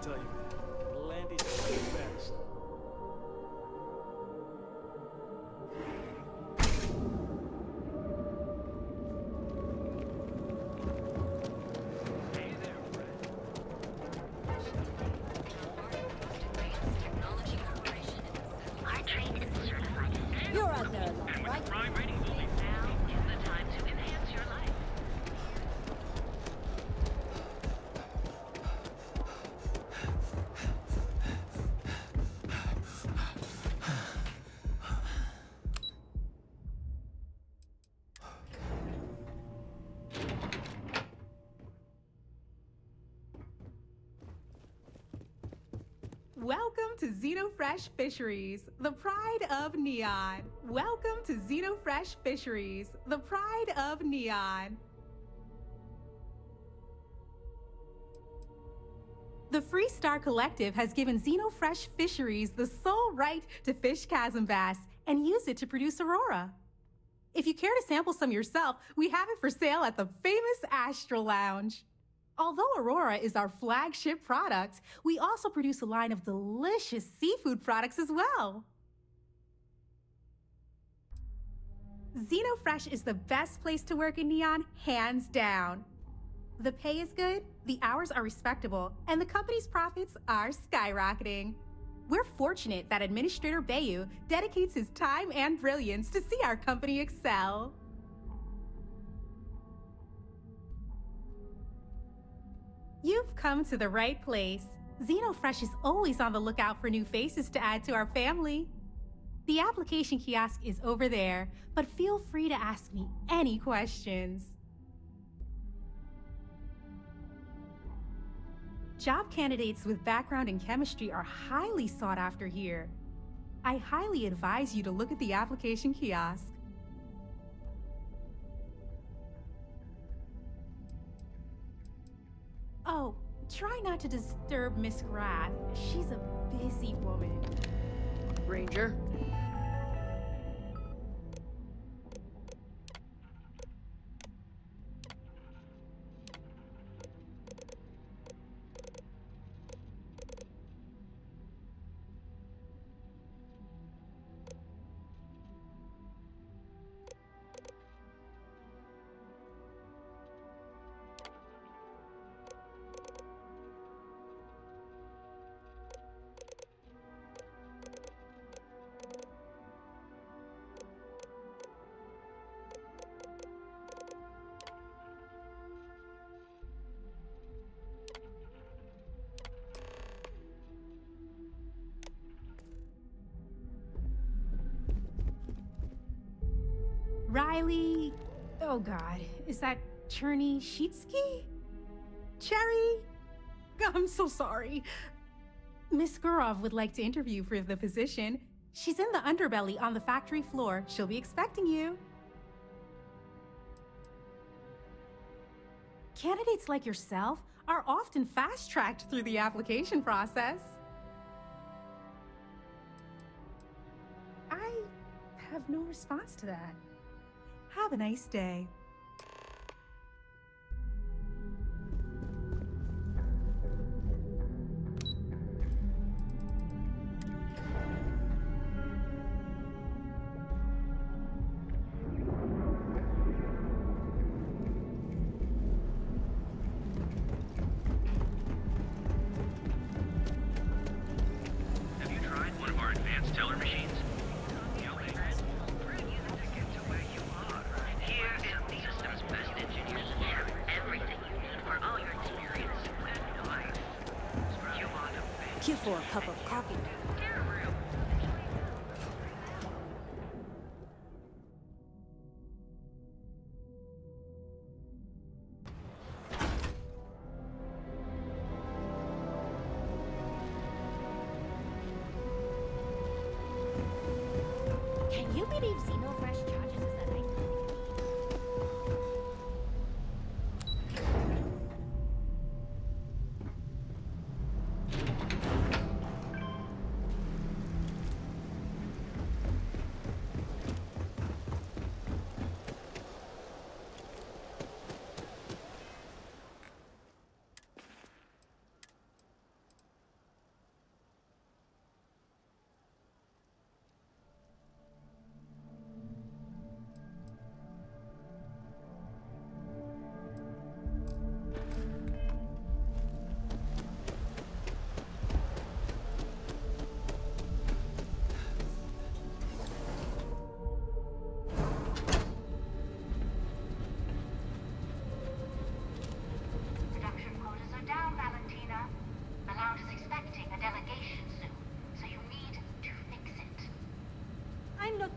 can tell you that. Landy's fast. Welcome to XenoFresh Fisheries, the pride of Neon. Welcome to XenoFresh Fisheries, the pride of Neon. The Freestar Collective has given XenoFresh Fisheries the sole right to fish chasm bass and use it to produce aurora. If you care to sample some yourself, we have it for sale at the famous Astral Lounge. Although aurora is our flagship product, we also produce a line of delicious seafood products as well. XenoFresh is the best place to work in Neon, hands down. The pay is good, the hours are respectable, and the company's profits are skyrocketing. We're fortunate that Administrator Bayu dedicates his time and brilliance to see our company excel. You've come to the right place. XenoFresh is always on the lookout for new faces to add to our family. The application kiosk is over there, but feel free to ask me any questions. Job candidates with background in chemistry are highly sought after here. I highly advise you to look at the application kiosk. Oh, try not to disturb Miss Grath. She's a busy woman. Ranger. Riley... oh god, is that Cherny Shitsky? Cherry? I'm so sorry. Miss Gurov would like to interview for the position. She's in the underbelly on the factory floor. She'll be expecting you. Candidates like yourself are often fast-tracked through the application process. I have no response to that. Have a nice day. For a cup of coffee. Can you believe XenoFresh charges us at night?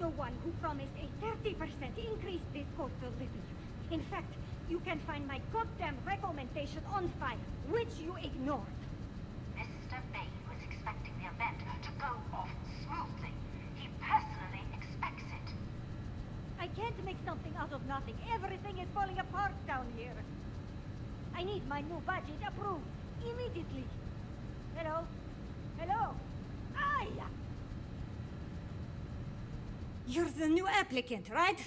the one who promised a 30% increase this code delivery. In fact, you can find my goddamn recommendation on file, which you ignored. Mr. Bain was expecting the event to go off smoothly. He personally expects it. I can't make something out of nothing. Everything is falling apart down here. I need my new budget approved immediately. Hello? Hello? Aya! You're the new applicant, right?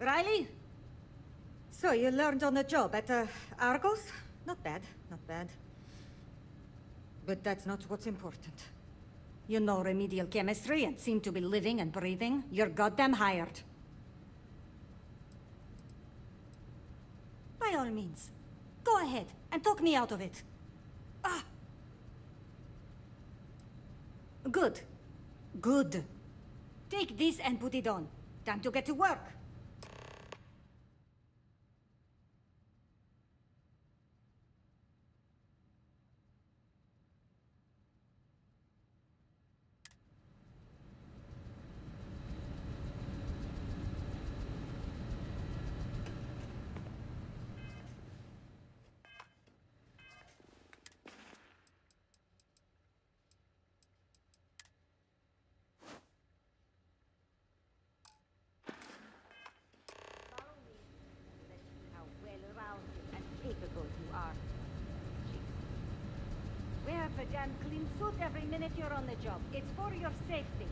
Riley? So you learned on the job at Argos? Not bad, not bad. But that's not what's important. You know remedial chemistry and seem to be living and breathing. You're goddamn hired. By all means, go ahead and talk me out of it. Ah! Good. Good. Take this and put it on. Time to get to work. Every minute you're on the job. It's for your safety.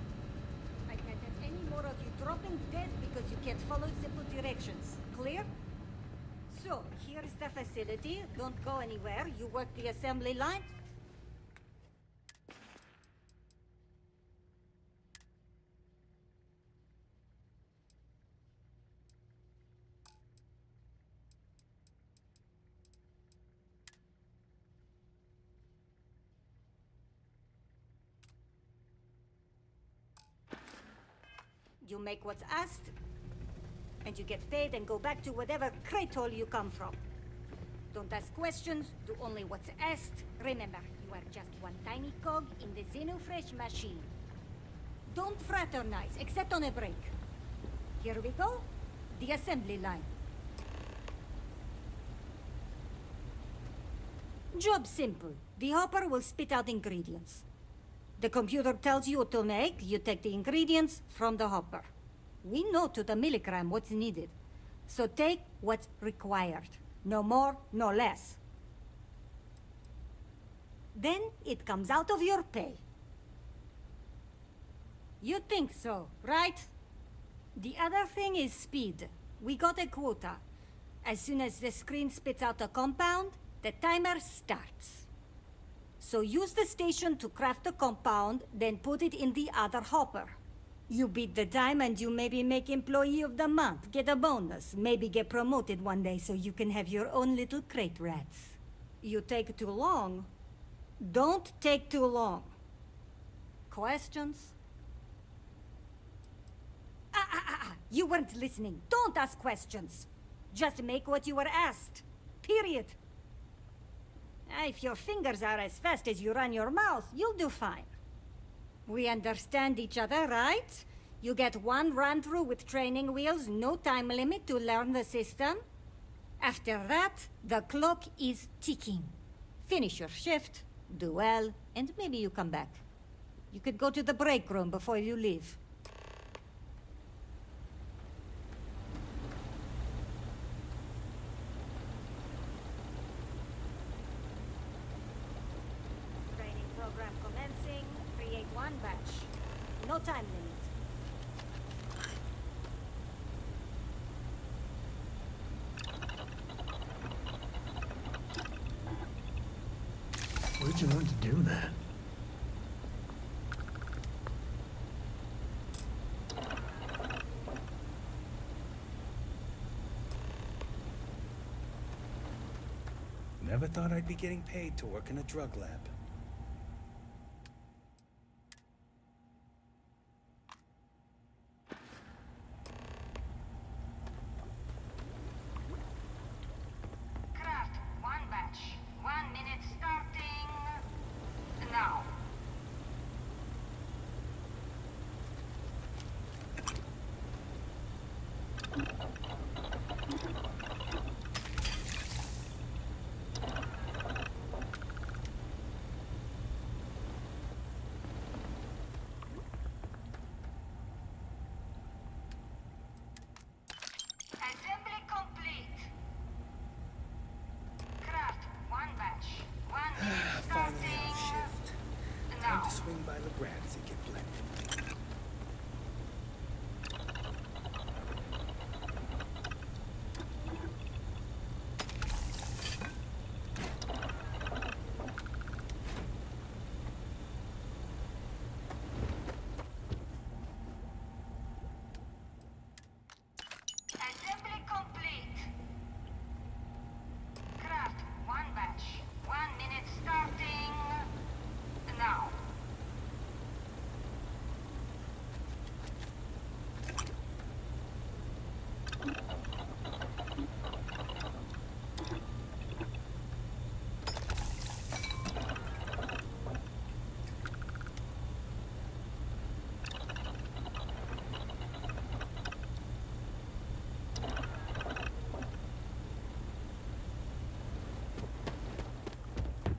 I can't have any more of you dropping dead because you can't follow simple directions. Clear? So, here's the facility. Don't go anywhere. You work the assembly line. You make what's asked, and you get paid and go back to whatever crate hole you come from. Don't ask questions, do only what's asked. Remember, you are just one tiny cog in the XenoFresh machine. Don't fraternize, except on a break. Here we go, the assembly line. Job simple. The hopper will spit out ingredients. The computer tells you what to make, you take the ingredients from the hopper. We know to the milligram what's needed, so take what's required. No more, no less. Then it comes out of your pay. You think so, right? The other thing is speed. We got a quota. As soon as the screen spits out a compound, the timer starts. So use the station to craft the compound, then put it in the other hopper. You beat the time and you maybe make employee of the month, get a bonus, maybe get promoted one day so you can have your own little crate rats. You take too long. Don't take too long. Questions? You weren't listening. Don't ask questions. Just make what you were asked. Period. If your fingers are as fast as you run your mouth, you'll do fine. We understand each other, right? You get one run-through with training wheels, no time limit to learn the system. After that, the clock is ticking. Finish your shift, do well, and maybe you come back. You could go to the break room before you leave. Where'd you learn to do that? Never thought I'd be getting paid to work in a drug lab.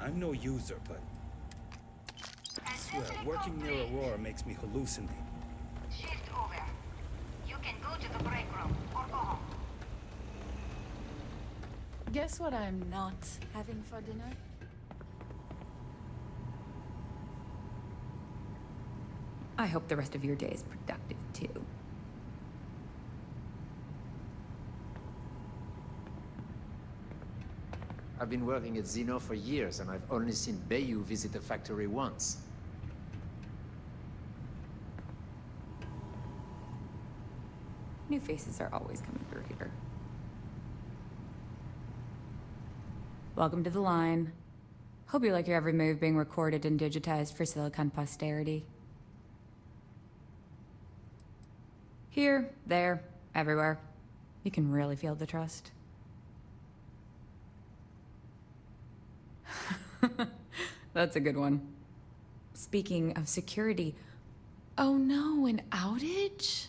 I'm no user, but I swear, working near Aurora makes me hallucinate. Shift over. You can go to the break room, or go home. Guess what I'm not having for dinner? I hope the rest of your day is productive, too. I've been working at Xeno for years, and I've only seen Bayu visit the factory once. New faces are always coming through here. Welcome to the line. Hope you like your every move being recorded and digitized for Silicon posterity. Here, there, everywhere. You can really feel the trust. That's a good one. Speaking of security, oh no, an outage?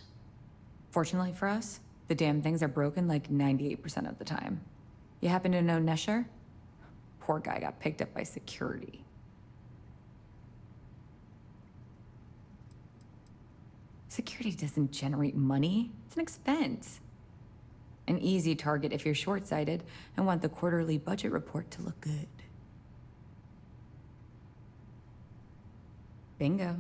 Fortunately for us, the damn things are broken like 98% of the time. You happen to know Nesher? Poor guy got picked up by security. Security doesn't generate money. It's an expense. An easy target if you're short-sighted and want the quarterly budget report to look good. Bingo.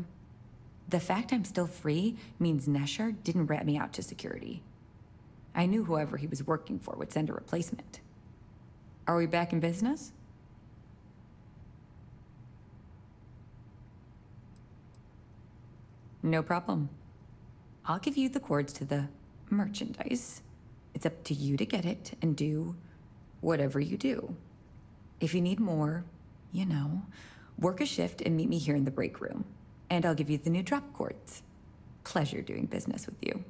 The fact I'm still free means Nesher didn't rat me out to security. I knew whoever he was working for would send a replacement. Are we back in business? No problem. I'll give you the cords to the merchandise. It's up to you to get it and do whatever you do. If you need more, you know, work a shift and meet me here in the break room. And I'll give you the new drop cords. Pleasure doing business with you.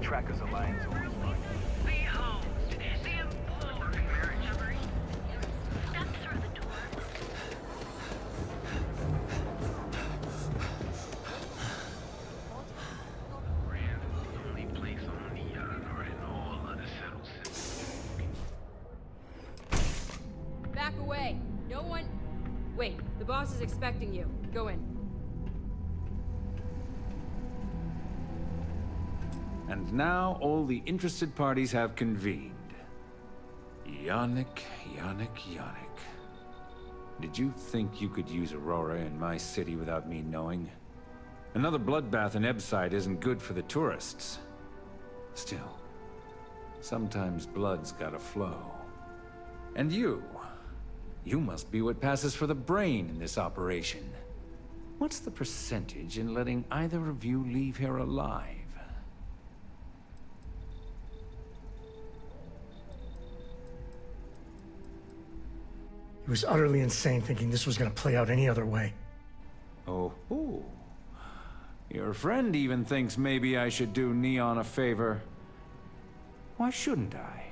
Trackers Alliance always won. Behold, the important merchant. Step through the door. Rand is the only place on the honor in all of the settled cities. Back away. No one. Wait, the boss is expecting you. Go in. And now all the interested parties have convened. Yannick. Did you think you could use Aurora in my city without me knowing? Another bloodbath in Ebsite isn't good for the tourists. Still, sometimes blood's gotta flow. And you must be what passes for the brain in this operation. What's the percentage in letting either of you leave here alive? It was utterly insane thinking this was going to play out any other way. Oh, ooh. Your friend even thinks maybe I should do Neon a favor. Why shouldn't I?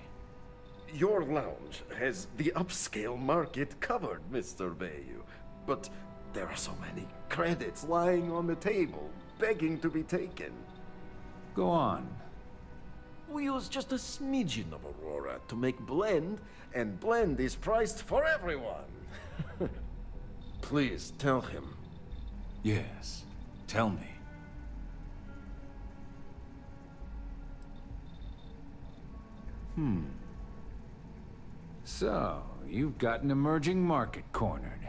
Your lounge has the upscale market covered, Mr. Bayu. But there are so many credits lying on the table, begging to be taken. Go on. We use just a smidgen of Aurora to make Blend, and Blend is priced for everyone. Please tell him. Yes, tell me. So, you've got an emerging market cornered.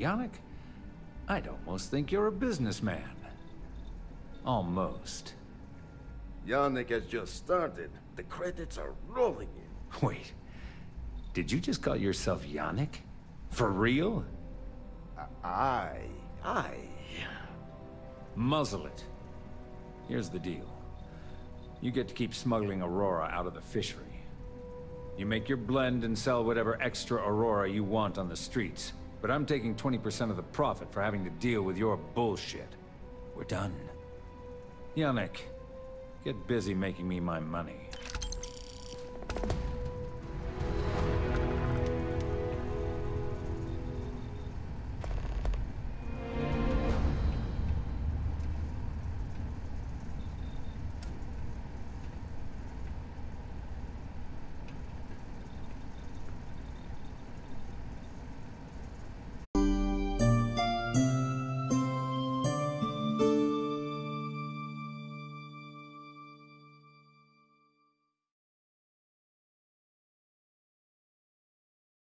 Yannick, I'd almost think you're a businessman. Almost. Yannick has just started. The credits are rolling in. Wait, did you just call yourself Yannick? For real? I... Muzzle it. Here's the deal. You get to keep smuggling Aurora out of the fishery. You make your blend and sell whatever extra Aurora you want on the streets. But I'm taking 20% of the profit for having to deal with your bullshit. We're done. Yannick, get busy making me my money.